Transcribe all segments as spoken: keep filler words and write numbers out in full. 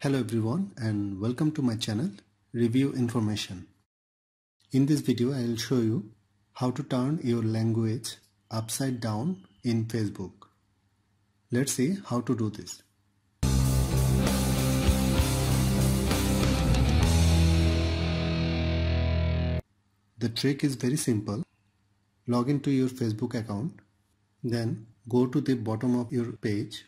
Hello everyone and welcome to my channel Review Information. In this video I will show you how to turn your language upside down in Facebook. Let's see how to do this. The trick is very simple. Log into your Facebook account, then go to the bottom of your page.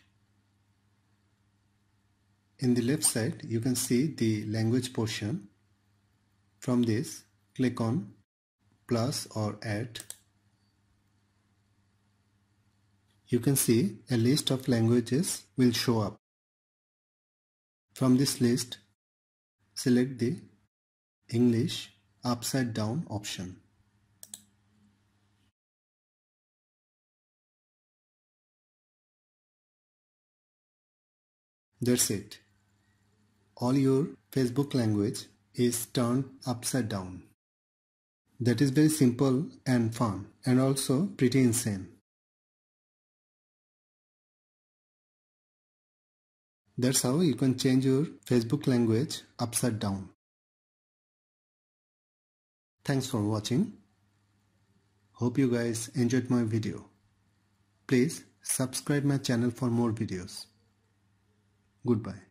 In the left side, you can see the language portion. From this, click on plus or add. You can see a list of languages will show up. From this list, select the English upside down option. That's it. All your Facebook language is turned upside down. That is very simple and fun, and also pretty insane. That's how you can change your Facebook language upside down. Thanks for watching. Hope you guys enjoyed my video. Please subscribe my channel for more videos. Goodbye.